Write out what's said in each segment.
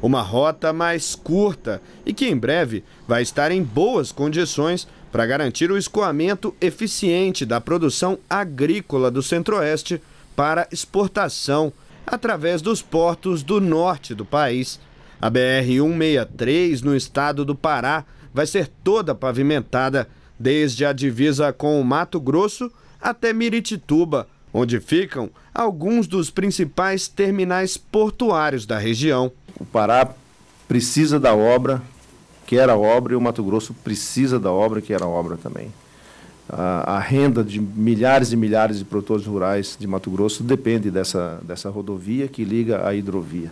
uma rota mais curta e que em breve vai estar em boas condições para garantir o escoamento eficiente da produção agrícola do Centro-Oeste para exportação através dos portos do norte do país. A BR-163, no estado do Pará, vai ser toda pavimentada, desde a divisa com o Mato Grosso até Miritituba, onde ficam alguns dos principais terminais portuários da região. O Pará precisa da obra, quer a obra, e o Mato Grosso precisa da obra, quer a obra também. A renda de milhares e milhares de produtores rurais de Mato Grosso depende dessa rodovia que liga à hidrovia.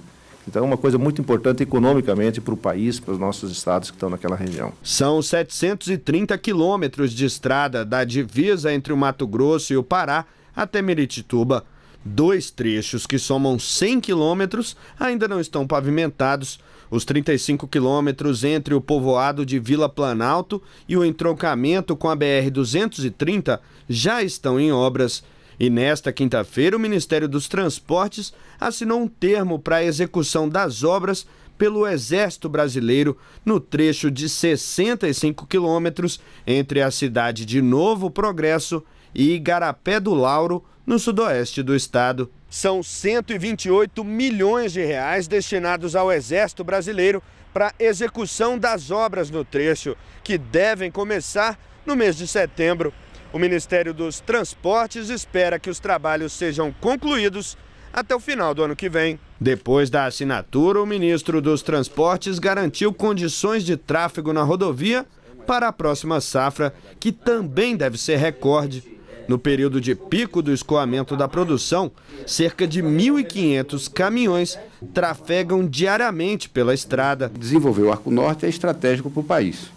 Então é uma coisa muito importante economicamente para o país, para os nossos estados que estão naquela região. São 730 quilômetros de estrada da divisa entre o Mato Grosso e o Pará até Miritituba. Dois trechos que somam 100 quilômetros ainda não estão pavimentados. Os 35 quilômetros entre o povoado de Vila Planalto e o entroncamento com a BR-230 já estão em obras. E nesta quinta-feira, o Ministério dos Transportes assinou um termo para a execução das obras pelo Exército Brasileiro no trecho de 65 quilômetros entre a cidade de Novo Progresso e Igarapé do Lauro, no sudoeste do estado. São 128 milhões de reais destinados ao Exército Brasileiro para a execução das obras no trecho, que devem começar no mês de setembro. O Ministério dos Transportes espera que os trabalhos sejam concluídos até o final do ano que vem. Depois da assinatura, o ministro dos Transportes garantiu condições de tráfego na rodovia para a próxima safra, que também deve ser recorde. No período de pico do escoamento da produção, cerca de 1.500 caminhões trafegam diariamente pela estrada. Desenvolver o Arco Norte é estratégico para o país.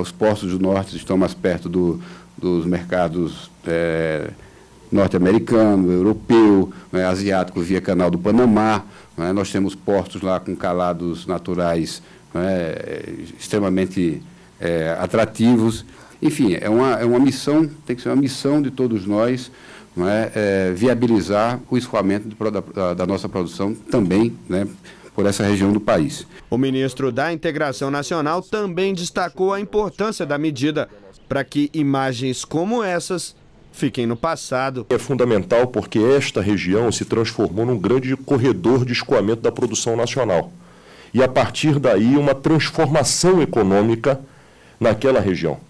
Os portos do norte estão mais perto dos mercados norte-americano, europeu, asiático via Canal do Panamá. Nós temos portos lá com calados naturais extremamente atrativos. Enfim, é uma missão, tem que ser uma missão de todos nós, viabilizar o escoamento da nossa produção também, por essa região do país. O ministro da Integração Nacional também destacou a importância da medida para que imagens como essas fiquem no passado. É fundamental porque esta região se transformou num grande corredor de escoamento da produção nacional. E a partir daí uma transformação econômica naquela região.